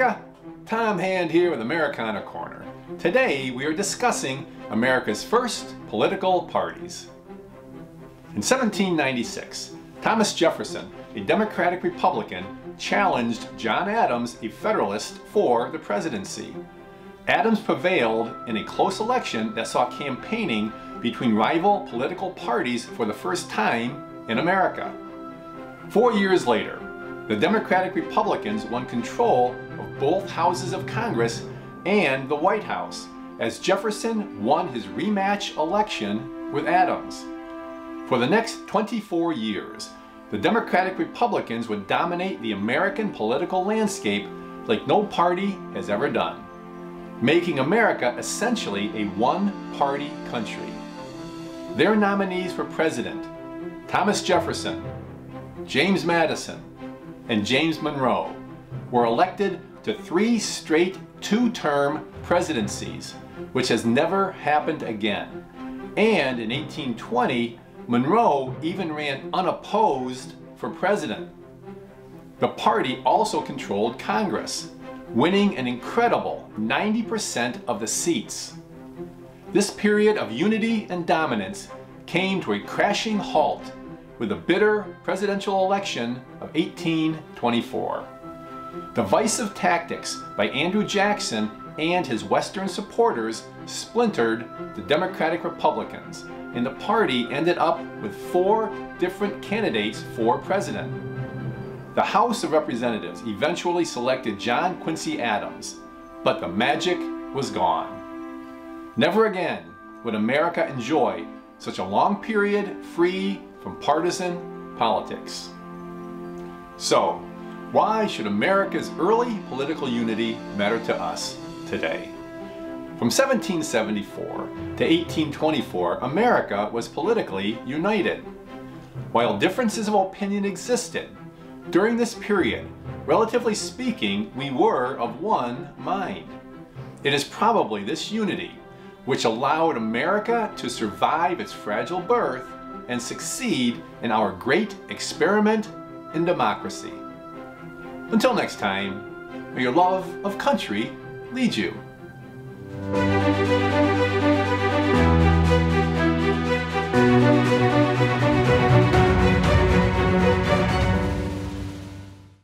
America! Tom Hand here with Americana Corner. Today we are discussing America's first political parties. In 1796, Thomas Jefferson, a Democratic-Republican, challenged John Adams, a Federalist, for the presidency. Adams prevailed in a close election that saw campaigning between rival political parties for the first time in America. 4 years later, the Democratic-Republicans won control of both houses of Congress and the White House, as Jefferson won his rematch election with Adams. For the next 24 years, the Democratic-Republicans would dominate the American political landscape like no party has ever done, making America essentially a one-party country. Their nominees were President Thomas Jefferson, James Madison, and James Monroe were elected to three straight two-term presidencies, which has never happened again. And in 1820, Monroe even ran unopposed for president. The party also controlled Congress, winning an incredible 90% of the seats. This period of unity and dominance came to a crashing halt with the bitter presidential election of 1824. Divisive tactics by Andrew Jackson and his Western supporters splintered the Democratic-Republicans, and the party ended up with four different candidates for president. The House of Representatives eventually selected John Quincy Adams, but the magic was gone. Never again would America enjoy such a long period free from partisan politics. So, why should America's early political unity matter to us today? From 1774 to 1824, America was politically united. While differences of opinion existed, during this period, relatively speaking, we were of one mind. It is probably this unity which allowed America to survive its fragile birth and succeed in our great experiment in democracy. Until next time, may your love of country lead you.